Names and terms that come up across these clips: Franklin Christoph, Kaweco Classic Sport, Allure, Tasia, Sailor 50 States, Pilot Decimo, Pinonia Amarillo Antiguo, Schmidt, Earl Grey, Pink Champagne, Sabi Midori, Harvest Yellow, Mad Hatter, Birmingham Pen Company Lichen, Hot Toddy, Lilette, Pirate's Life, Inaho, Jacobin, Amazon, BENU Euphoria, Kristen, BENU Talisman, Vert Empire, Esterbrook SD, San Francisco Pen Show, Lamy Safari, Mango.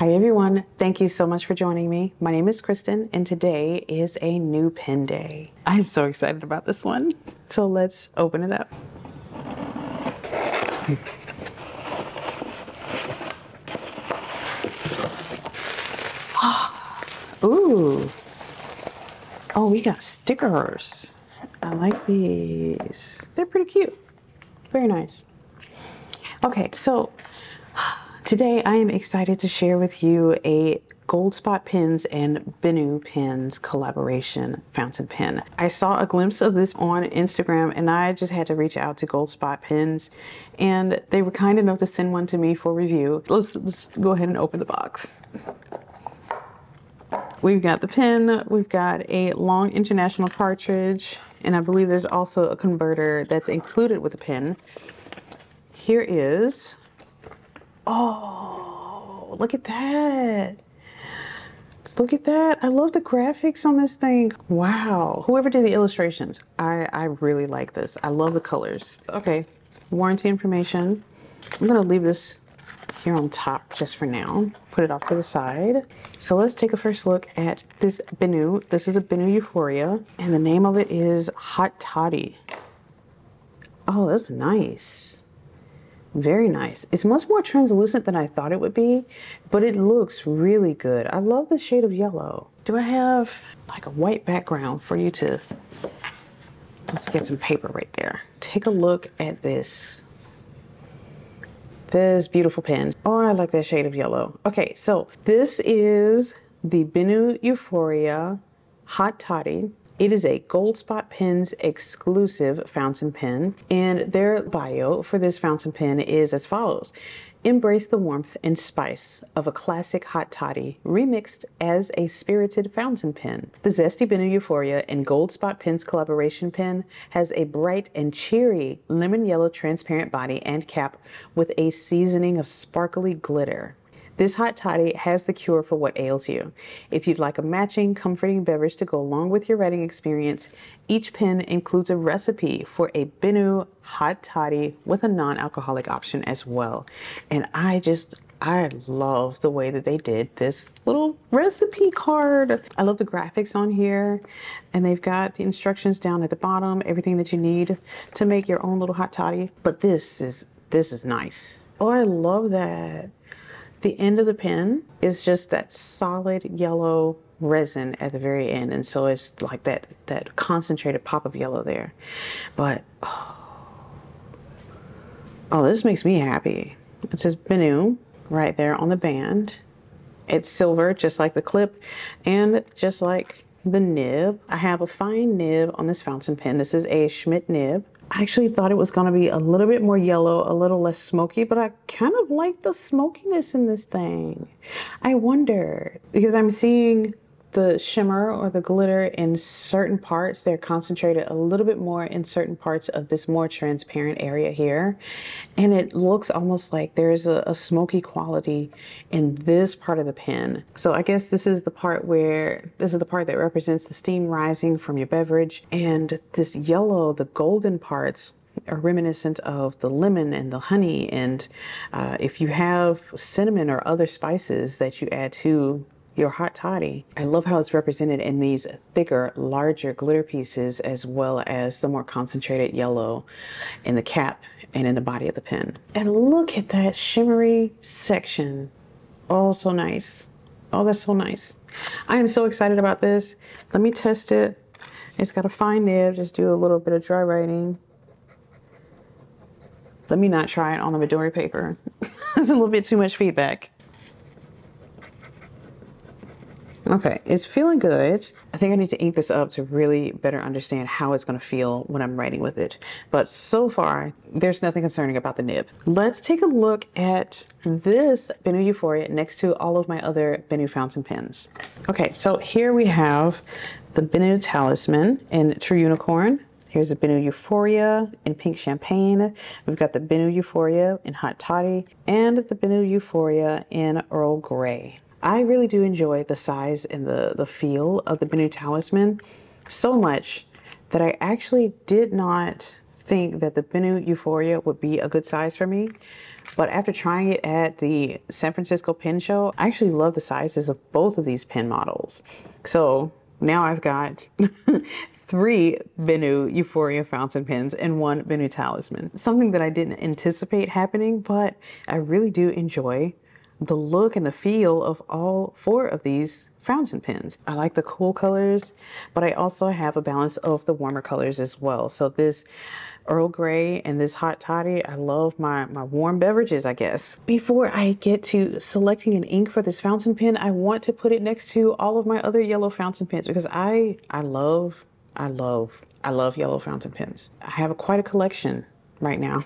Hi everyone, thank you so much for joining me. My name is Kristen and today is a new pen day. I'm so excited about this one. So let's open it up. Ooh. Oh, we got stickers. I like these. They're pretty cute. Very nice. Okay, so today I am excited to share with you a Goldspot Pens and BENU Pens collaboration fountain pen. I saw a glimpse of this on Instagram and I just had to reach out to Goldspot Pens and they were kind enough to send one to me for review. Let's go ahead and open the box. We've got the pen, we've got a long international cartridge, and I believe there's also a converter that's included with the pen. Here is, oh, look at that. Look at that. I love the graphics on this thing. Wow. Whoever did the illustrations, I really like this. I love the colors. Okay, warranty information. I'm gonna leave this here on top just for now. Put it off to the side. So let's take a first look at this BENU. This is a BENU Euphoria and the name of it is Hot Toddy. Oh, that's nice. Very nice. It's much more translucent than I thought it would be, but it looks really good. I love the shade of yellow. Do I have like a white background for you to, let's get some paper right there. Take a look at this. This beautiful pen. Oh, I like that shade of yellow. Okay, so this is the BENU Euphoria Hot Toddy. It is a Goldspot Pens exclusive fountain pen, and their bio for this fountain pen is as follows. Embrace the warmth and spice of a classic hot toddy remixed as a spirited fountain pen. The zesty BENU Euphoria and Goldspot Pens collaboration pen has a bright and cheery lemon yellow transparent body and cap with a seasoning of sparkly glitter. This hot toddy has the cure for what ails you. If you'd like a matching, comforting beverage to go along with your writing experience, each pen includes a recipe for a BENU hot toddy with a non-alcoholic option as well. And I love the way that they did this little recipe card. I love the graphics on here and they've got the instructions down at the bottom, everything that you need to make your own little hot toddy. But this is nice. Oh, I love that. The end of the pen is just that solid yellow resin at the very end. And so it's like that concentrated pop of yellow there. But, oh, this makes me happy. It says BENU right there on the band. It's silver, just like the clip and just like the nib. I have a fine nib on this fountain pen. This is a Schmidt nib. I actually thought it was gonna be a little bit more yellow, a little less smoky, but I kind of like the smokiness in this thing. I wonder, because I'm seeing the shimmer or the glitter in certain parts, they're concentrated a little bit more in certain parts of this more transparent area here. And it looks almost like there's a smoky quality in this part of the pen. So I guess this is the part where, this is the part that represents the steam rising from your beverage. And this yellow, the golden parts, are reminiscent of the lemon and the honey. And if you have cinnamon or other spices that you add to your hot toddy. I love how it's represented in these thicker, larger glitter pieces, as well as the more concentrated yellow in the cap and in the body of the pen. And look at that shimmery section. Oh, so nice. Oh, that's so nice. I am so excited about this. Let me test it. It's got a fine nib, just do a little bit of dry writing. Let me not try it on the Midori paper. It's a little bit too much feedback. Okay, it's feeling good. I think I need to ink this up to really better understand how it's gonna feel when I'm writing with it. But so far, there's nothing concerning about the nib. Let's take a look at this BENU Euphoria next to all of my other BENU fountain pens. Okay, so here we have the BENU Talisman and True Unicorn. Here's the BENU Euphoria in Pink Champagne. We've got the BENU Euphoria in Hot Toddy and the BENU Euphoria in Earl Grey. I really do enjoy the size and the feel of the BENU Talisman so much that I actually did not think that the BENU Euphoria would be a good size for me. But after trying it at the San Francisco Pen Show, I actually love the sizes of both of these pen models. So now I've got 3 BENU Euphoria fountain pens and 1 BENU Talisman. Something that I didn't anticipate happening, but I really do enjoy the look and the feel of all 4 of these fountain pens. I like the cool colors, but I also have a balance of the warmer colors as well. So this Earl Grey and this Hot Toddy, I love my warm beverages, I guess. Before I get to selecting an ink for this fountain pen, I want to put it next to all of my other yellow fountain pens because I love yellow fountain pens. I have quite a collection right now.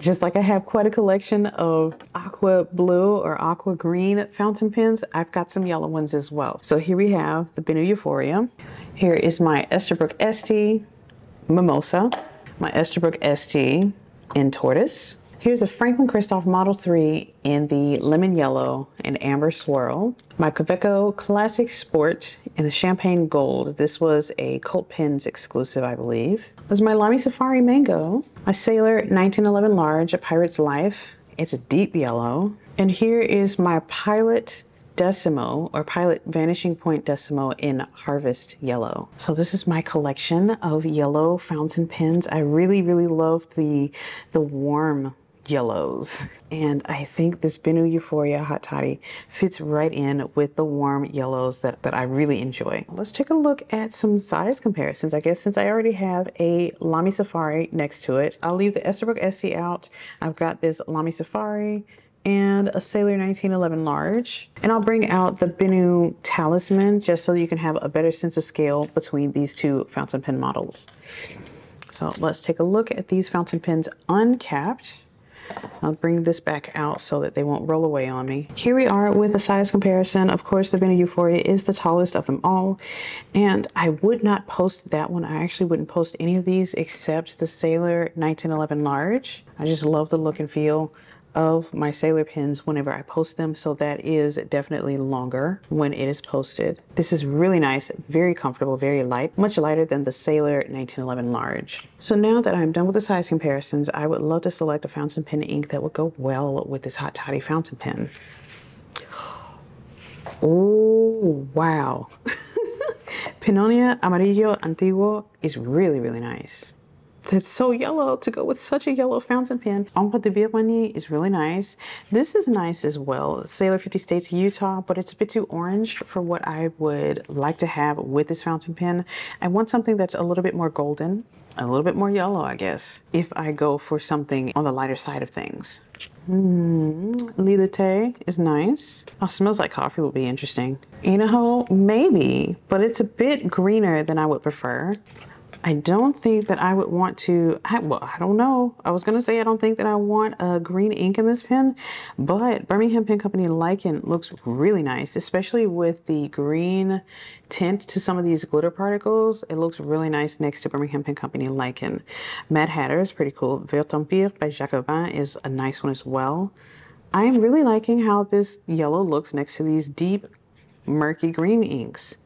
Just like I have quite a collection of aqua blue or aqua green fountain pens, I've got some yellow ones as well. So here we have the BENU Euphoria. Here is my Esterbrook SD Mimosa, my Esterbrook SD in Tortoise. Here's a Franklin Christoph Model 3 in the Lemon Yellow and Amber Swirl. My Kaweco Classic Sport in the Champagne Gold. This was a Colt Pens exclusive, I believe. There's my Lamy Safari Mango. My Sailor 1911 Large, a Pirate's Life. It's a deep yellow. And here is my Pilot Decimo or Pilot Vanishing Point Decimo in Harvest Yellow. So this is my collection of yellow fountain pens. I really, really love the warm yellows, and I think this BENU Euphoria Hot Toddy fits right in with the warm yellows that I really enjoy. Let's take a look at some size comparisons. I guess since I already have a Lamy Safari next to it, I'll leave the Esterbrook SD out. I've got this Lamy Safari and a Sailor 1911 Large, and I'll bring out the BENU Talisman just so you can have a better sense of scale between these two fountain pen models. So let's take a look at these fountain pens uncapped. I'll bring this back out so that they won't roll away on me. Here we are with a size comparison. Of course, the BENU Euphoria is the tallest of them all, and I would not post that one. I actually wouldn't post any of these except the Sailor 1911 Large. I just love the look and feel of my Sailor pens whenever I post them, so that is definitely longer when it is posted. This is really nice, very comfortable, very light, much lighter than the Sailor 1911 Large. So now that I'm done with the size comparisons, I would love to select a fountain pen ink that would go well with this Hot Toddy fountain pen. Oh, wow. Pinonia Amarillo Antiguo is really, really nice. That's so yellow to go with such a yellow fountain pen. Encre de Vinci is really nice. This is nice as well. Sailor 50 States, Utah, but it's a bit too orange for what I would like to have with this fountain pen. I want something that's a little bit more golden, a little bit more yellow, I guess, if I go for something on the lighter side of things. Lilette is nice. Oh, smells like coffee will be interesting. Inaho, maybe, but it's a bit greener than I would prefer. I don't think that I would want to, well, I don't know. I was gonna say I don't think that I want a green ink in this pen, but Birmingham Pen Company Lichen looks really nice, especially with the green tint to some of these glitter particles. It looks really nice next to Birmingham Pen Company Lichen. Mad Hatter is pretty cool. Vert Empire by Jacobin is a nice one as well. I am really liking how this yellow looks next to these deep, murky green inks.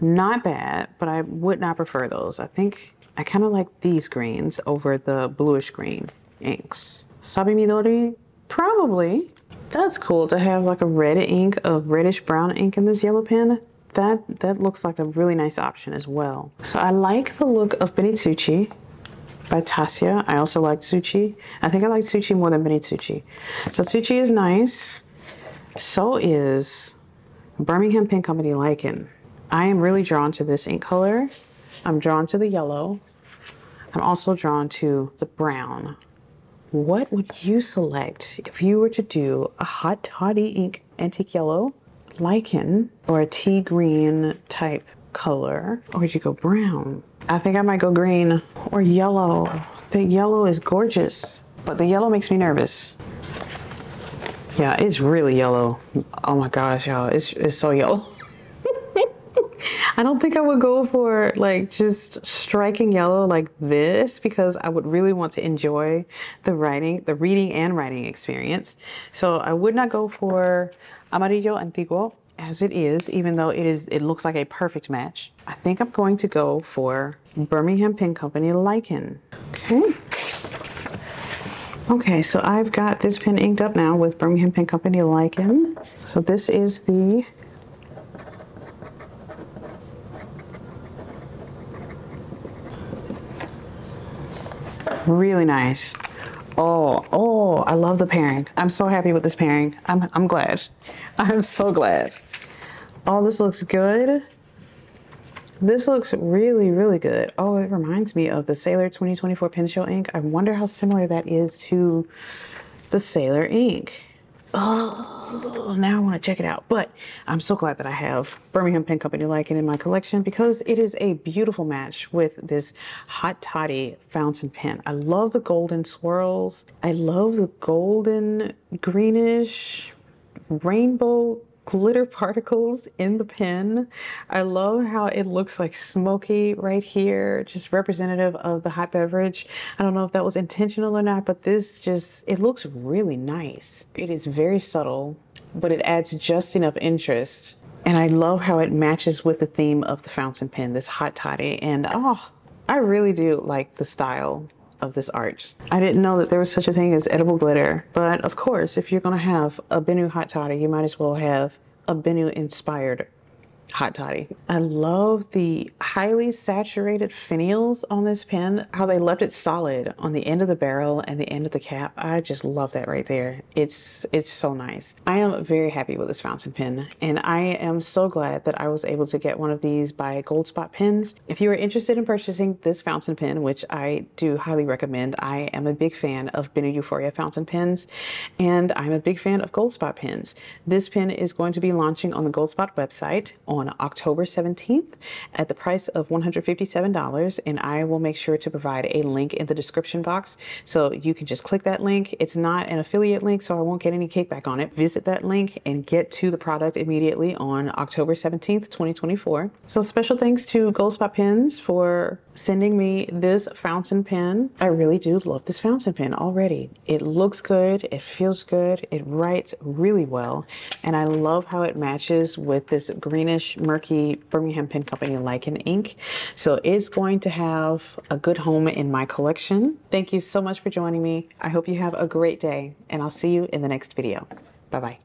Not bad, but I would not prefer those. I think I kind of like these greens over the bluish green inks. Sabi Midori, probably. That's cool to have like a red ink, a reddish brown ink in this yellow pen. That looks like a really nice option as well. So I like the look of Benitsuchi by Tasia. I also like Tsuchi. I think I like Tsuchi more than Benitsuchi. So Tsuchi is nice. So is Birmingham Pen Company Lichen. I am really drawn to this ink color. I'm drawn to the yellow. I'm also drawn to the brown. What would you select if you were to do a Hot Toddy ink antique yellow, lichen, or a tea green type color? Or would you go brown? I think I might go green or yellow. The yellow is gorgeous, but the yellow makes me nervous. Yeah, it's really yellow. Oh my gosh, y'all, it's so yellow. I don't think I would go for like just striking yellow like this because I would really want to enjoy the writing, the reading and writing experience. So I would not go for Amarillo Antiguo as it is, even though it looks like a perfect match. I think I'm going to go for Birmingham Pen Company Lichen. Okay. Okay, so I've got this pen inked up now with Birmingham Pen Company Lichen. So this is the really nice. Oh, I love the pairing. I'm so happy with this pairing. I'm glad. I'm so glad. Oh, this looks good. This looks really, really good. Oh, it reminds me of the Sailor 2024 Pen Show ink. I wonder how similar that is to the Sailor ink. Oh, now I want to check it out. But I'm so glad that I have Birmingham Pen Company Lichen in my collection because it is a beautiful match with this Hot Toddy fountain pen. I love the golden swirls. I love the golden greenish rainbow glitter particles in the pen. I love how it looks like smoky right here, just representative of the hot beverage. I don't know if that was intentional or not, but this just, it looks really nice. It is very subtle, but it adds just enough interest. And I love how it matches with the theme of the fountain pen, this Hot Toddy. And oh, I really do like the style of this arch. I didn't know that there was such a thing as edible glitter, but of course, if you're gonna have a BENU Hot Toddy, you might as well have a BENU inspired Hot Toddy. I love the highly saturated finials on this pen, how they left it solid on the end of the barrel and the end of the cap. I just love that right there. It's so nice. I am very happy with this fountain pen, and I am so glad that I was able to get one of these by Goldspot Pens. If you are interested in purchasing this fountain pen, which I do highly recommend, I am a big fan of BENU Euphoria fountain pens, and I'm a big fan of Goldspot Pens. This pen is going to be launching on the Goldspot website on October 17th at the price of $157, and I will make sure to provide a link in the description box so you can just click that link. It's not an affiliate link, so I won't get any kickback on it. Visit that link and get to the product immediately on October 17th, 2024. So special thanks to Goldspot Pens for sending me this fountain pen. I really do love this fountain pen already. It looks good, it feels good, it writes really well, and I love how it matches with this greenish murky Birmingham Pen Company Lichen ink. So it's going to have a good home in my collection. Thank you so much for joining me. I hope you have a great day, and I'll see you in the next video. Bye-bye.